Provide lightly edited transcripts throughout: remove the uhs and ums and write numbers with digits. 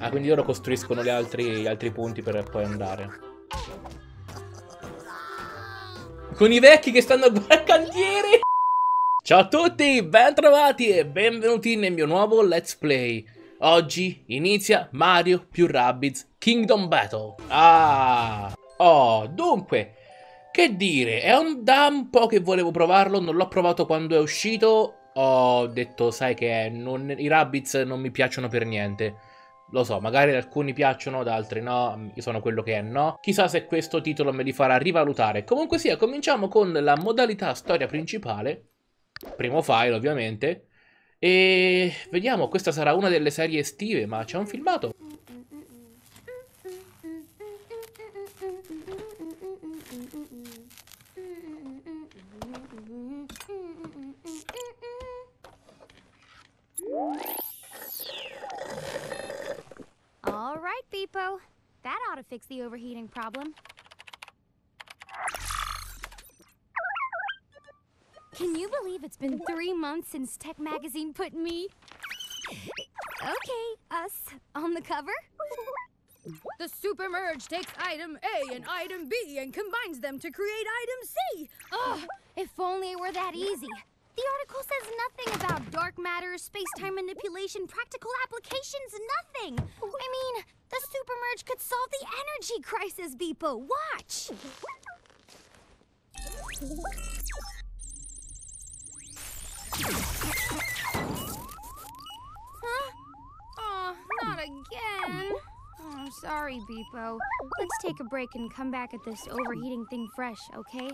Ah, quindi loro costruiscono gli altri punti per poi andare. Con i vecchi che stanno al cantiere. Ciao a tutti, bentrovati e benvenuti nel mio nuovo Let's Play. Oggi inizia Mario + Rabbids Kingdom Battle. Ah! Oh, dunque, che dire, è da un po' che volevo provarlo, non l'ho provato quando è uscito. Ho detto, sai che i Rabbids non mi piacciono per niente. Lo so, magari alcuni piacciono, da altri no, io sono quello che è no. Chissà se questo titolo me li farà rivalutare. Comunque sia, cominciamo con la modalità storia principale. Primo file, ovviamente. E vediamo, questa sarà una delle serie estive, ma c'è un filmato. All right, Beep-0. That ought to fix the overheating problem. Can you believe it's been 3 months since Tech Magazine put me... Okay, us, on the cover? The Super Merge takes item A and item B and combines them to create item C. Ugh, if only it were that easy. The article says nothing about dark matter, space-time manipulation, practical applications, nothing! I mean, the supermerge could solve the energy crisis, Beep-0, watch! Huh? Aw, not again! Oh, sorry, Beep-0. Let's take a break and come back at this overheating thing fresh, okay?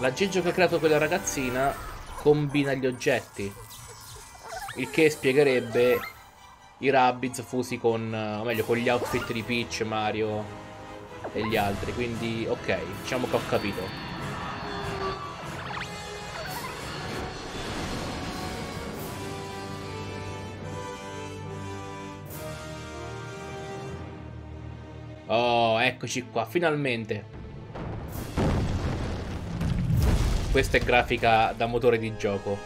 l'aggeggio che ha creato quella ragazzina combina gli oggetti, il che spiegherebbe i Rabbids fusi con, o meglio, con gli outfit di Peach, Mario e gli altri. Quindi ok, diciamo che ho capito. Oh, eccoci qua, finalmente. Questa è grafica da motore di gioco.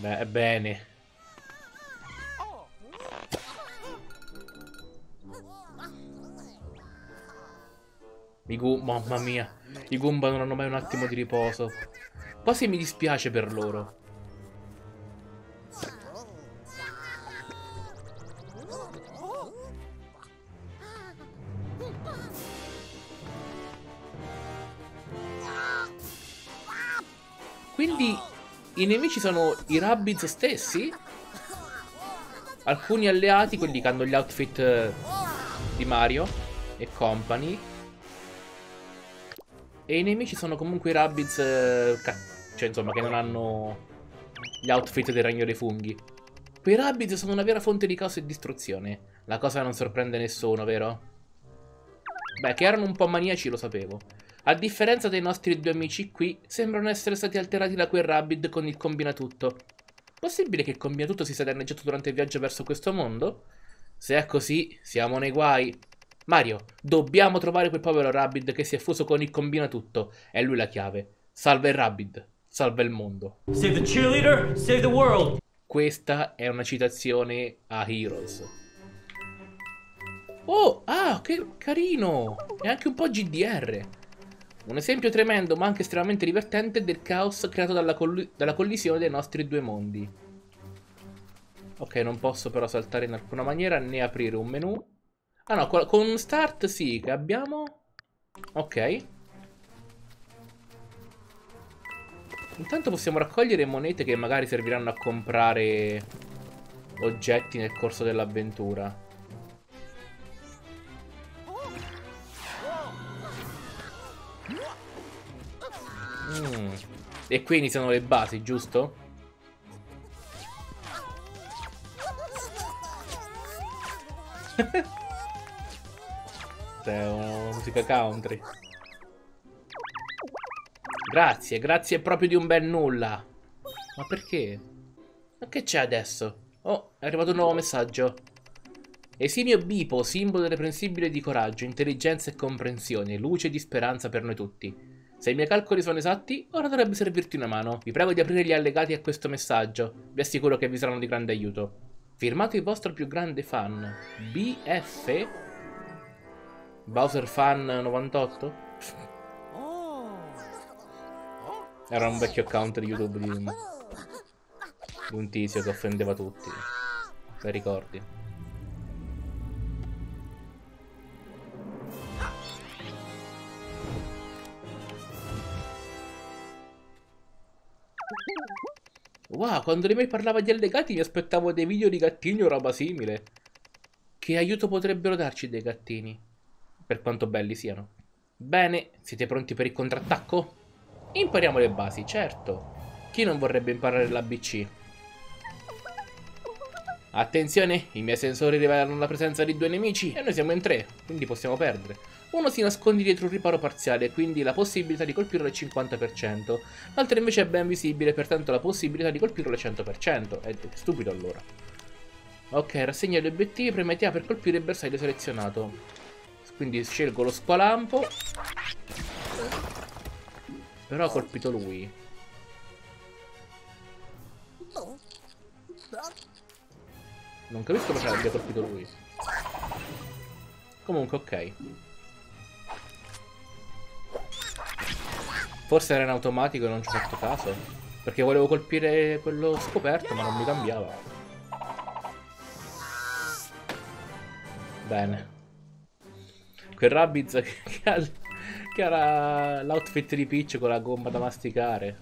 Beh, bene. Mamma mia, i Goomba non hanno mai un attimo di riposo. Quasi mi dispiace per loro. Quindi i nemici sono i Rabbids stessi? Alcuni alleati, quelli che hanno gli outfit di Mario e company. E i nemici sono comunque i Rabbids, cioè insomma, che non hanno gli outfit del Regno dei Funghi. Quei Rabbids sono una vera fonte di caos e distruzione. La cosa non sorprende nessuno, vero? Beh, che erano un po' maniaci lo sapevo. A differenza dei nostri due amici qui, sembrano essere stati alterati da quel Rabbid con il combinatutto. Possibile che il combinatutto si sia danneggiato durante il viaggio verso questo mondo? Se è così, siamo nei guai. Mario, dobbiamo trovare quel povero Rabbid che si è fuso con il combinatutto. È lui la chiave. Salva il Rabbid, salva il mondo. Save the cheerleader, save the world. Questa è una citazione a Heroes. Oh, ah, che carino. È anche un po' GDR. Un esempio tremendo ma anche estremamente divertente del caos creato dalla collisione dei nostri due mondi. Ok, non posso però saltare in alcuna maniera né aprire un menu. Ah no, con start sì, che abbiamo... Ok. Intanto possiamo raccogliere monete che magari serviranno a comprare oggetti nel corso dell'avventura. E qui iniziano le basi, giusto? È una musica country. Grazie, grazie proprio di un bel nulla. Ma perché? Ma che c'è adesso? Oh, è arrivato un nuovo messaggio. Esimio Bipo, simbolo irreprensibile di coraggio, intelligenza e comprensione, luce di speranza per noi tutti. Se i miei calcoli sono esatti, ora dovrebbe servirti una mano. Vi prego di aprire gli allegati a questo messaggio. Vi assicuro che vi saranno di grande aiuto. Firmato il vostro più grande fan, BF... BowserFan98? Era un vecchio account di YouTube di un tizio che offendeva tutti. Te ricordi? Wow, quando Remake parlava di allegati mi aspettavo dei video di gattini o roba simile. Che aiuto potrebbero darci dei gattini? Per quanto belli siano. Bene, siete pronti per il contrattacco? Impariamo le basi, certo. Chi non vorrebbe imparare l'ABC? Attenzione, i miei sensori rivelano la presenza di due nemici. E noi siamo in tre, quindi possiamo perdere. Uno si nasconde dietro un riparo parziale, quindi la possibilità di colpirlo è 50%. L'altro invece è ben visibile, pertanto la possibilità di colpirlo è 100%. È stupido allora. Ok, rassegna gli obiettivi, premete A per colpire il bersaglio selezionato. Quindi scelgo lo squalampo. Però ha colpito lui. Non capisco perché abbia colpito lui. Comunque ok. Forse era in automatico e non ci ho fatto caso. Perché volevo colpire quello scoperto ma non mi cambiava. Bene. Quel Rabbids che era l'outfit di Peach con la gomma da masticare.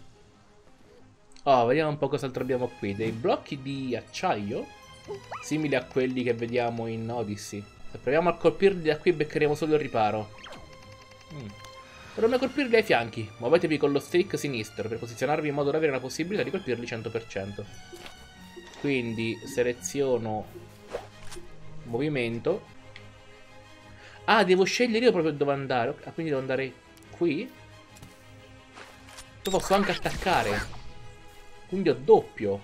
Oh, vediamo un po' cos'altro abbiamo qui. Dei blocchi di acciaio simili a quelli che vediamo in Odyssey. Se proviamo a colpirli da qui beccheremo solo il riparo. Proviamo a colpirli ai fianchi. Muovetevi con lo stick sinistro per posizionarvi in modo da avere la possibilità di colpirli 100%. Quindi seleziono movimento. Ah, devo scegliere io proprio dove andare. Ah, quindi devo andare qui. Poi posso anche attaccare. Quindi ho doppio.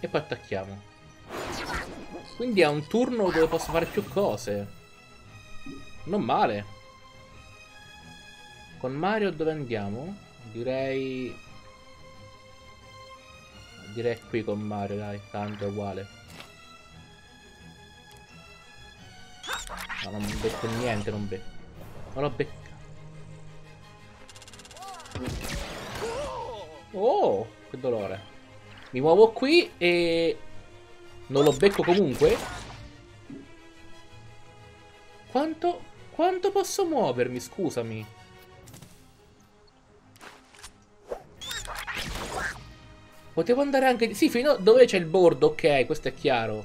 E poi attacchiamo. Quindi è un turno dove posso fare più cose. Non male. Con Mario dove andiamo? Direi qui con Mario, dai. Tanto è uguale. Ma non becco niente, non becco. Non l'ho beccato. Oh, che dolore. Mi muovo qui e non lo becco comunque. Quanto posso muovermi, scusami? Potevo andare anche... Sì, fino a dove c'è il bordo, ok, questo è chiaro.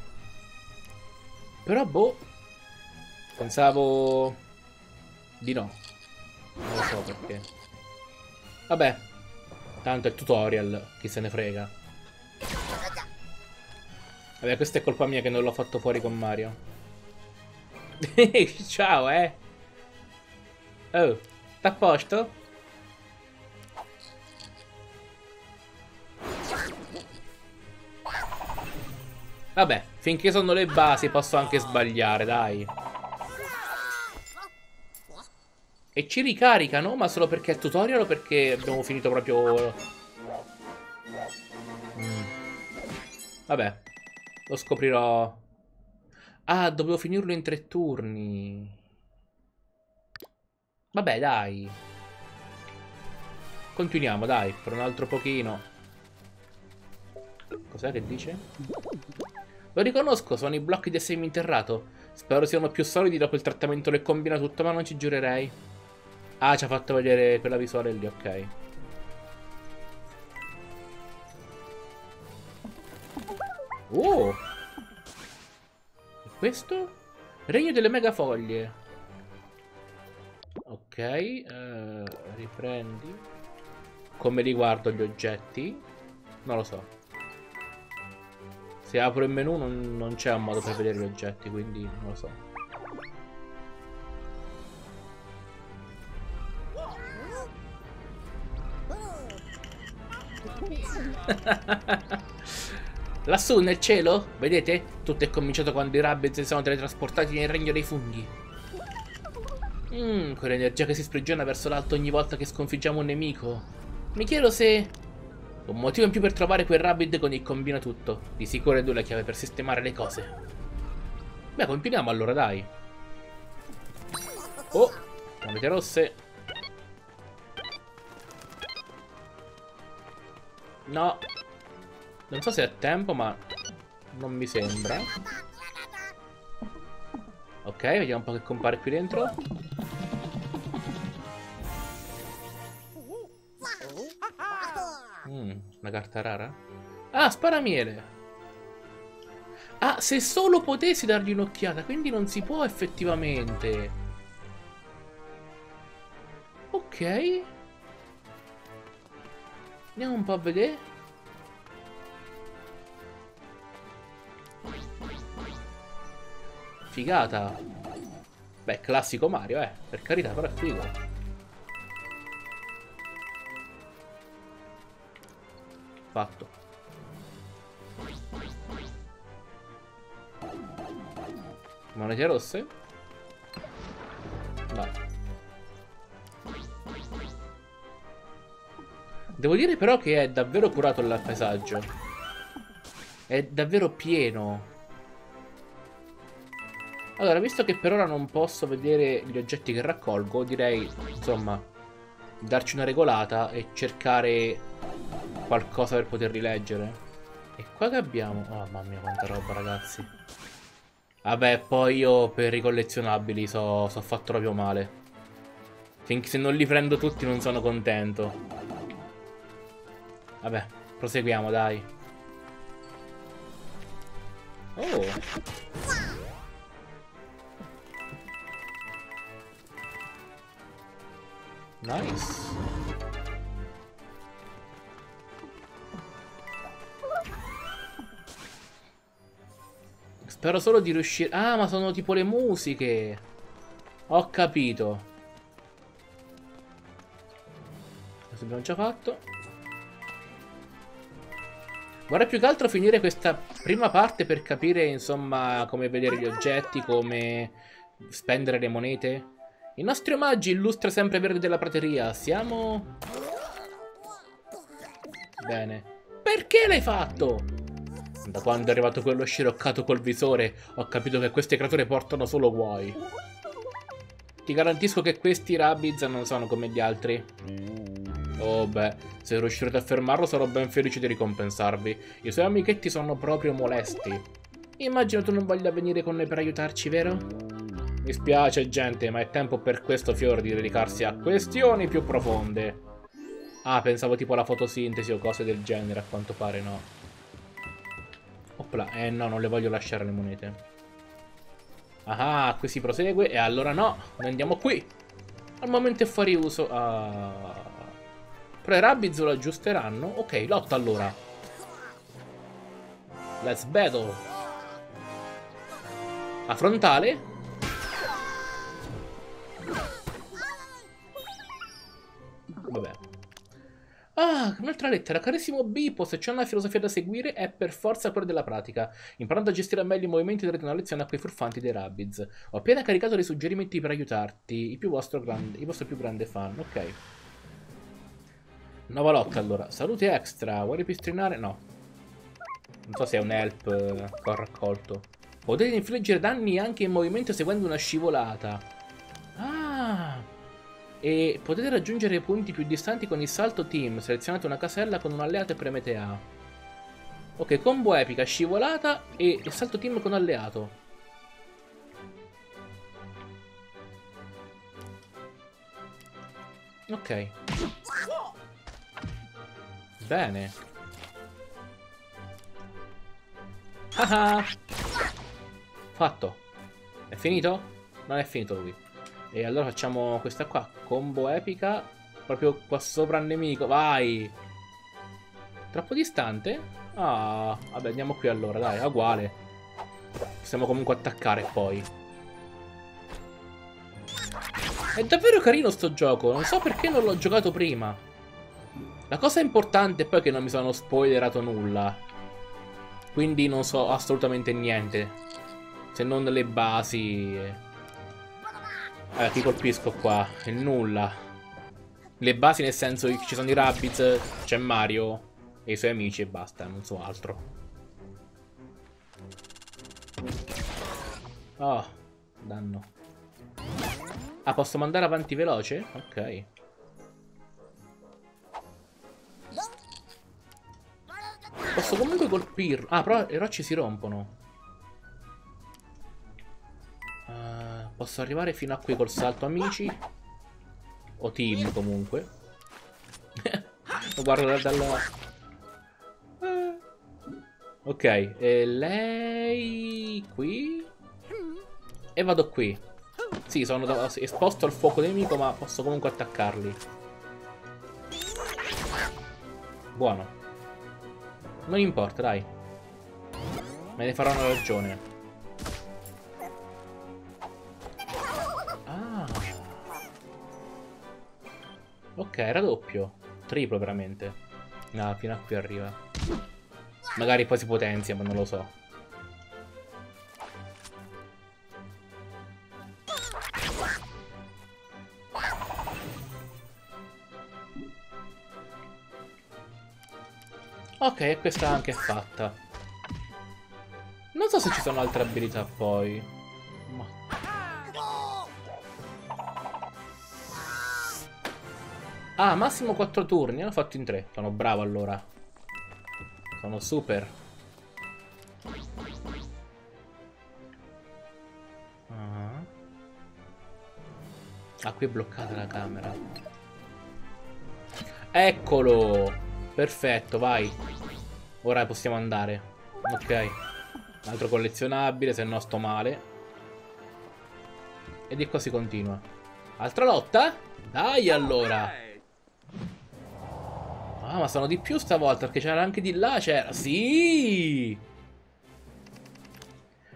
Però, boh, pensavo di no. Non lo so perché. Vabbè, tanto è tutorial, chi se ne frega. Vabbè, questa è colpa mia che non l'ho fatto fuori con Mario. Ciao, eh. Oh, sta a posto? Vabbè, finché sono le basi posso anche sbagliare, dai. E ci ricaricano, ma solo perché è tutorial o perché abbiamo finito proprio... Vabbè, lo scoprirò... Ah, dovevo finirlo in 3 turni. Vabbè, dai. Continuiamo, dai, per un altro pochino. Cos'è che dice? Lo riconosco, sono i blocchi del seminterrato. Spero siano più solidi dopo il trattamento che combina tutto, ma non ci giurerei. Ah, ci ha fatto vedere quella visuale lì, ok. Oh! E questo? Regno delle megafoglie. Ok, riprendi. Come riguardo gli oggetti? Non lo so. Se apro il menu non c'è un modo per vedere gli oggetti, quindi non lo so. Lassù nel cielo, vedete? Tutto è cominciato quando i Rabbids si sono teletrasportati nel regno dei funghi. Quell'energia che si sprigiona verso l'alto ogni volta che sconfiggiamo un nemico. Mi chiedo se... Un motivo in più per trovare quel Rabbid con il combina tutto. Di sicuro è lui la chiave per sistemare le cose. Beh, continuiamo allora, dai. Oh, monete rosse. No, non so se è tempo, ma non mi sembra. Ok, vediamo un po' che compare qui dentro. Una carta rara? Ah, sparamiele! Ah, se solo potessi dargli un'occhiata, quindi non si può effettivamente. Ok. Andiamo un po' a vedere. Figata. Beh, classico Mario, per carità, però è figo. Fatto. Monete rosse? No. Devo dire però che è davvero curato il paesaggio. È davvero pieno. Allora, visto che per ora non posso vedere gli oggetti che raccolgo, direi, insomma, darci una regolata e cercare qualcosa per poterli leggere. E qua che abbiamo? Oh, mamma mia, quanta roba, ragazzi. Vabbè, poi io per i collezionabili so fatto proprio male. Finché se non li prendo tutti non sono contento. Vabbè, proseguiamo, dai. Oh. Nice. Spero solo di riuscire... Ah, ma sono tipo le musiche. Ho capito. Questo abbiamo già fatto. Vorrei più che altro finire questa prima parte per capire, insomma, come vedere gli oggetti, come spendere le monete. I nostri omaggi illustra sempreverde della prateria. Siamo... Bene. Perché l'hai fatto? Da quando è arrivato quello sciroccato col visore, ho capito che queste creature portano solo guai. Ti garantisco che questi Rabbids non sono come gli altri. Oh beh, se riuscirete a fermarlo sarò ben felice di ricompensarvi. I suoi amichetti sono proprio molesti. Immagino tu non voglia venire con noi per aiutarci, vero? Mi spiace gente, ma è tempo per questo fiore di dedicarsi a questioni più profonde. Ah, pensavo tipo alla fotosintesi o cose del genere, a quanto pare no. No, non le voglio lasciare le monete. Ah, qui si prosegue. E allora no, noi andiamo qui. Al momento è fuori uso. Ah. Però i Rabbids lo aggiusteranno. Ok, lotta allora. Let's battle. A frontale. Vabbè. Ah, un'altra lettera. Carissimo Beep-0, se c'è una filosofia da seguire è per forza quella della pratica. Imparando a gestire meglio i movimenti darete una lezione a quei furfanti dei Rabbids. Ho appena caricato dei suggerimenti per aiutarti, il vostro più grande fan. Ok. Nuova lotta allora. Salute extra, vuoi ripristinare? No. Non so se è un help che ho raccolto. Potete infliggere danni anche in movimento seguendo una scivolata. Ah... E potete raggiungere punti più distanti con il salto team. Selezionate una casella con un alleato e premete A. Ok, combo epica, scivolata e salto team con alleato. Ok. Bene. Haha. Fatto. È finito? Non è finito lui. E allora facciamo questa qua, combo epica, proprio qua sopra al nemico, vai! Troppo distante? Ah, vabbè andiamo qui allora, dai, è uguale. Possiamo comunque attaccare poi. È davvero carino sto gioco, non so perché non l'ho giocato prima. La cosa importante è poi che non mi sono spoilerato nulla. Quindi non so assolutamente niente, se non le basi... ti colpisco qua, il nulla. Le basi nel senso che ci sono i Rabbids, c'è Mario e i suoi amici e basta, non so altro. Oh, danno. Ah, posso mandare avanti veloce? Ok. Posso comunque colpirlo. Ah, però le rocce si rompono. Posso arrivare fino a qui col salto amici o team comunque. Lo guardo dalla... Ok, e lei qui. E vado qui. Sì, sono esposto al fuoco nemico, ma posso comunque attaccarli. Buono. Non importa, dai. Me ne farò una ragione. Ok, raddoppio. Triplo veramente. No, fino a qui arriva. Magari poi si potenzia, ma non lo so. Ok, questa anche è fatta. Non so se ci sono altre abilità poi. Ma... Ah, massimo 4 turni, hanno fatto in 3. Sono bravo allora. Sono super. Ah, qui è bloccata la camera. Eccolo. Perfetto, vai. Ora possiamo andare. Ok. Un altro collezionabile, se no sto male. E di qua si continua. Altra lotta? Dai allora. Ah, ma sono di più stavolta, perché c'era anche di là, c'era. Sì!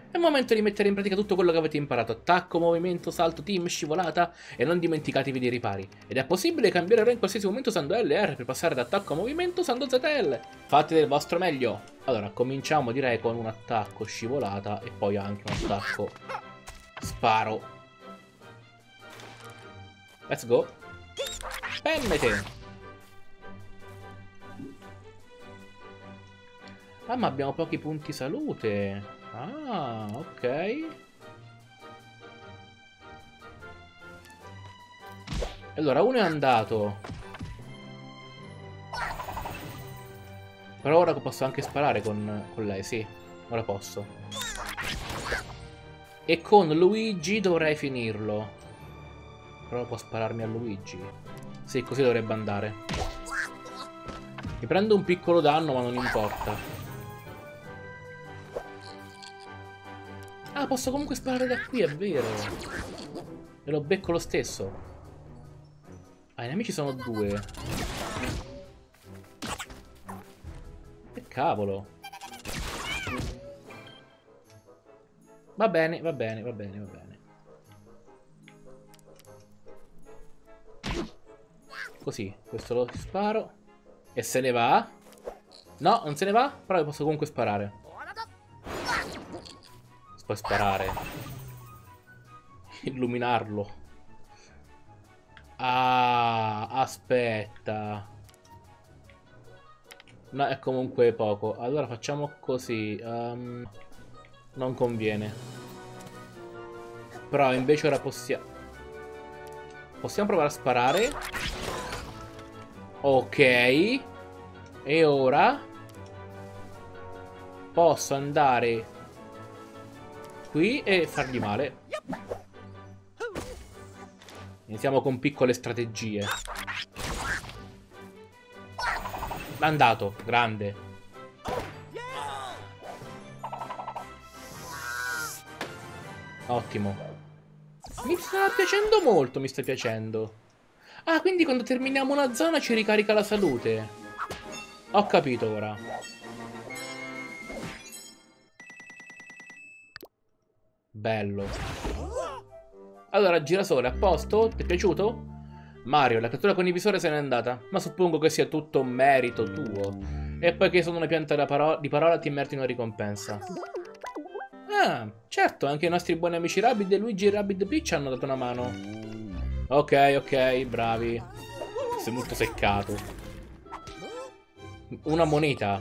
È il momento di mettere in pratica tutto quello che avete imparato. Attacco, movimento, salto, team, scivolata. E non dimenticatevi dei ripari. Ed è possibile cambiare ora in qualsiasi momento usando L e R per passare da attacco a movimento usando ZL. Fate del vostro meglio. Allora, cominciamo direi con un attacco scivolata e poi anche un attacco sparo. Let's go. Pennete. Ah, ma abbiamo pochi punti salute. Ah, ok. Allora, uno è andato. Però ora posso anche sparare con lei, sì. Ora posso. E con Luigi dovrei finirlo. Però può spararmi a Luigi. Sì, così dovrebbe andare. Mi prendo un piccolo danno, ma non importa. Ah, posso comunque sparare da qui, è vero. E lo becco lo stesso. Ah, i nemici sono due. Che cavolo. Va bene, va bene, va bene, va bene. Così, questo lo sparo. E se ne va? No, non se ne va, però posso comunque sparare. Puoi sparare. Illuminarlo. Ah, aspetta. No, è comunque poco. Allora facciamo così. Non conviene. Però invece ora possiamo... Possiamo provare a sparare. Ok. E ora posso andare qui e fargli male. Iniziamo con piccole strategie. Andato, grande. Ottimo. Mi sta piacendo molto, mi sta piacendo. Ah, quindi quando terminiamo una zona ci ricarica la salute. Ho capito ora. Bello. Allora, girasole, a posto? Ti è piaciuto? Mario, la cattura con il visore se n'è andata, ma suppongo che sia tutto merito tuo. E poi che sono una pianta di parola ti meriti una ricompensa. Ah, certo, anche i nostri buoni amici Rabbid e Luigi e Rabbid Peach hanno dato una mano. Ok, ok, bravi. Sei molto seccato. Una moneta.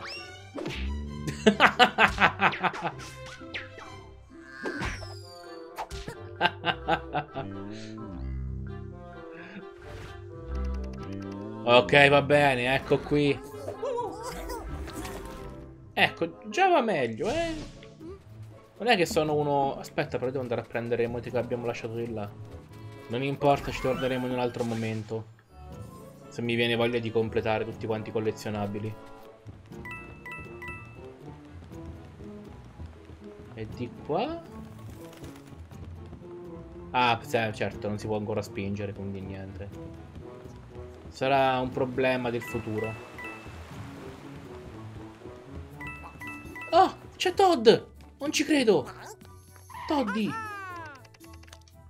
Ok, va bene, ecco qui. Ecco, già va meglio, eh. Non è che sono uno... Aspetta, però devo andare a prendere i moti che abbiamo lasciato di là. Non importa, ci torneremo in un altro momento, se mi viene voglia di completare tutti quanti i collezionabili. E di qua... Ah, certo, non si può ancora spingere, quindi niente. Sarà un problema del futuro. Oh, c'è Todd! Non ci credo! Toddy!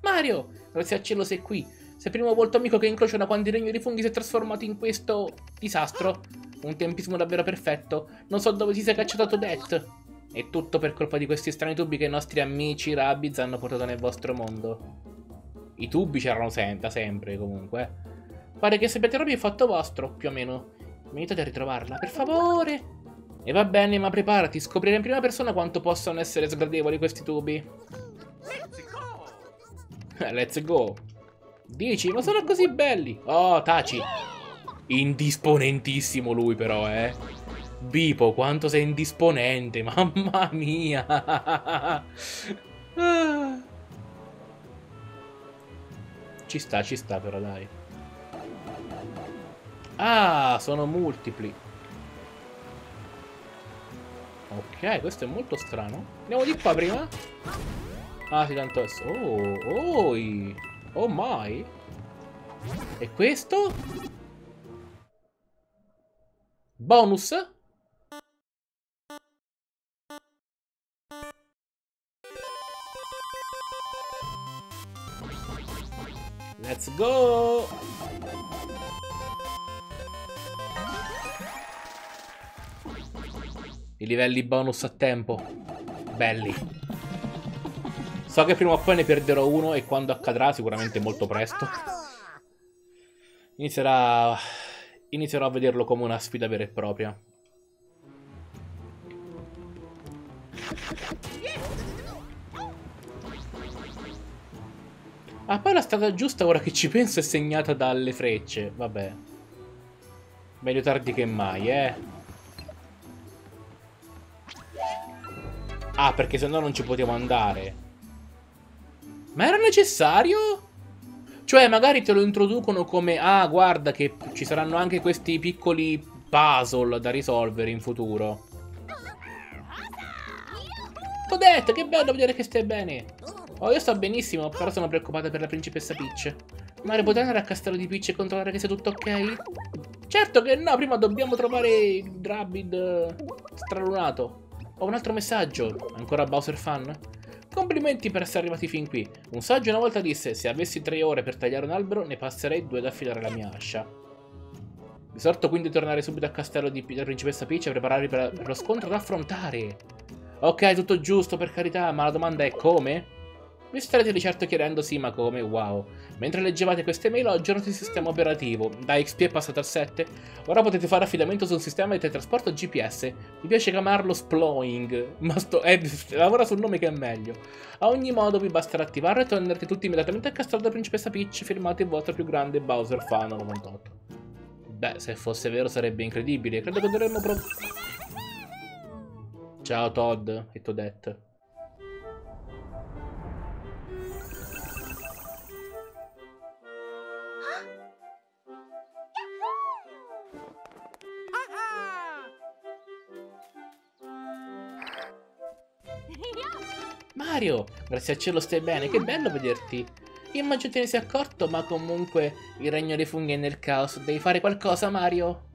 Mario! Grazie a cielo sei qui. Sei il primo volto amico che incrocio da quando il regno dei funghi si è trasformato in questo... disastro. Un tempismo davvero perfetto. Non so dove si sia cacciato Toadette. È tutto per colpa di questi strani tubi che i nostri amici Rabbids hanno portato nel vostro mondo. I tubi c'erano sempre, comunque. Pare che sappiate proprio il fatto vostro, più o meno. Mi aiutate a ritrovarla, per favore. E va bene, ma preparati, scoprire in prima persona quanto possono essere sgradevoli questi tubi. Let's go! Let's go. Dici, ma sono così belli. Oh, taci. Indisponentissimo lui però, eh. Bipo, quanto sei indisponente, mamma mia. Ci ci sta però, dai. Ah, sono multipli. Ok, questo è molto strano. Andiamo di qua prima. Ah, sì, tanto adesso. Oh, oi. Oh my. E questo? Bonus? Let's go! I livelli bonus a tempo. Belli. So che prima o poi ne perderò uno e quando accadrà, sicuramente molto presto, inizierò a vederlo come una sfida vera e propria. Ah, poi la strada giusta, ora che ci penso, è segnata dalle frecce. Vabbè. Meglio tardi che mai, eh. Ah, perché sennò non ci potevamo andare. Ma era necessario? Cioè, magari te lo introducono come... Ah, guarda che ci saranno anche questi piccoli puzzle da risolvere in futuro. T'ho detto, che bello vedere che stai bene. Oh, io sto benissimo, però sono preoccupata per la principessa Peach. Mario, potrai andare al castello di Peach e controllare che sia tutto ok? Certo che no, prima dobbiamo trovare il Rabbid stralunato. Ho un altro messaggio. Ancora Bowser fan? Complimenti per essere arrivati fin qui. Un saggio una volta disse: se avessi 3 ore per tagliare un albero, ne passerei 2 ad affilare la mia ascia. Vi sorto quindi di tornare subito al castello della principessa Peach e prepararvi per lo scontro da affrontare. Ok, tutto giusto, per carità, ma la domanda è come? Vi starete di certo chiedendo, sì, ma come? Wow. Mentre leggevate queste mail ho aggiornato il sistema operativo. Da XP è passato al 7. Ora potete fare affidamento sul sistema di teletrasporto GPS. Mi piace chiamarlo Sploing, ma lavora sul nome che è meglio. A ogni modo vi basterà attivarlo e tornerete tutti immediatamente al castello della principessa Peach, firmato il vostro più grande BowserFan98. Beh, se fosse vero sarebbe incredibile. Credo che dovremmo provare. Ciao Todd e Toadette. Mario, grazie al cielo stai bene, che bello vederti. Immagino te ne sia accorto, ma comunque il regno dei funghi è nel caos. Devi fare qualcosa, Mario.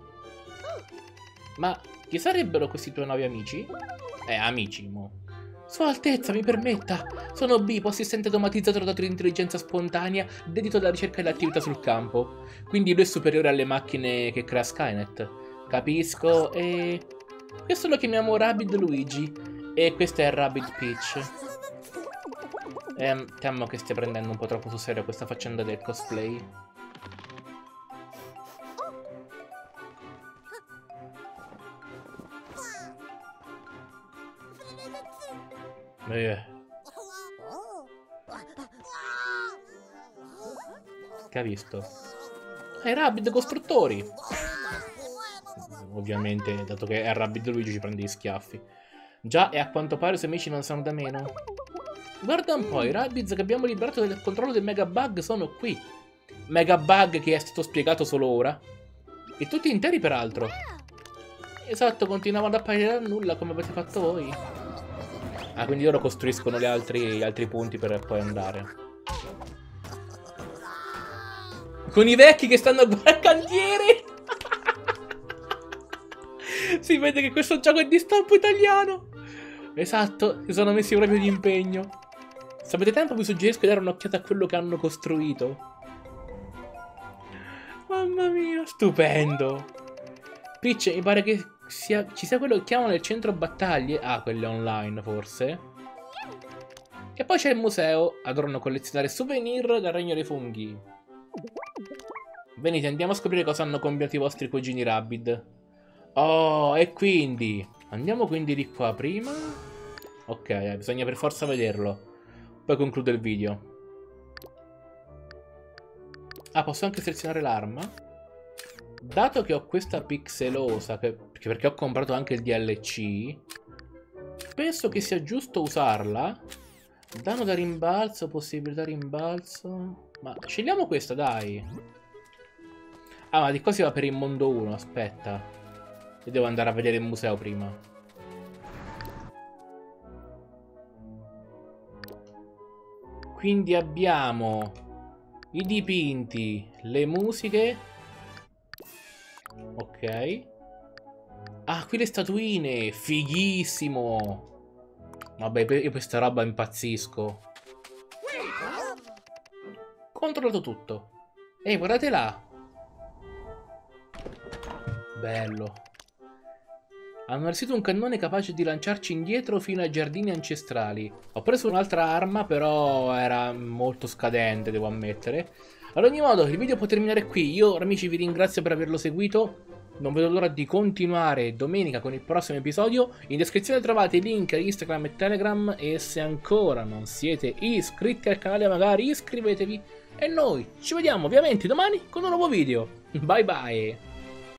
Ma chi sarebbero questi tuoi nuovi amici? Amici, mo. Sua Altezza, mi permetta. Sono Beep, assistente automatizzatore dato di intelligenza spontanea, dedito alla ricerca e all'attività sul campo. Quindi lui è superiore alle macchine che crea Skynet. Capisco, e... Questo lo chiamiamo Rabbid Luigi. E questa è Rabbid Peach. Temo che stia prendendo un po' troppo sul serio questa faccenda del cosplay. Che ha visto? Ai Rabbid costruttori! Ovviamente, dato che è Rabbid Luigi, ci prende gli schiaffi. Già, e a quanto pare i suoi amici non sono da meno. Guarda un po', i Rabbids che abbiamo liberato dal controllo del Mega Bug sono qui. Mega Bug che è stato spiegato solo ora. E tutti interi peraltro. Esatto, continuavano ad apparire dal nulla come avete fatto voi. Ah, quindi loro costruiscono gli altri punti per poi andare. Con i vecchi che stanno a guardare il cantiere. Si vede che questo gioco è di stampo italiano. Esatto, si sono messi proprio di impegno. Se avete tempo vi suggerisco di dare un'occhiata a quello che hanno costruito. Mamma mia, stupendo. Peach, mi pare che ci sia quello che chiamano il centro battaglie. Ah, quello online forse. E poi c'è il museo. Adorno collezionare souvenir dal regno dei funghi. Venite, andiamo a scoprire cosa hanno combinato i vostri cugini Rabbid. Oh, e quindi andiamo quindi di qua prima. Ok, bisogna per forza vederlo. Poi concludo il video. Ah, posso anche selezionare l'arma. Dato che ho questa pixelosa, perché ho comprato anche il DLC, penso che sia giusto usarla. Danno da rimbalzo, possibilità rimbalzo. Ma scegliamo questa, dai. Ah, ma di qua si va per il mondo 1, aspetta. Io devo andare a vedere il museo prima. Quindi abbiamo i dipinti, le musiche. Ok. Ah, qui le statuine, fighissimo. Vabbè, io per questa roba impazzisco. Controllato tutto. Ehi, guardate là. Bello. Hanno allestito un cannone capace di lanciarci indietro fino ai giardini ancestrali. Ho preso un'altra arma, però era molto scadente, devo ammettere. Ad ogni modo, il video può terminare qui. Io, amici, vi ringrazio per averlo seguito. Non vedo l'ora di continuare domenica con il prossimo episodio. In descrizione trovate i link a Instagram e Telegram. E se ancora non siete iscritti al canale, magari iscrivetevi. E noi ci vediamo ovviamente domani con un nuovo video. Bye bye!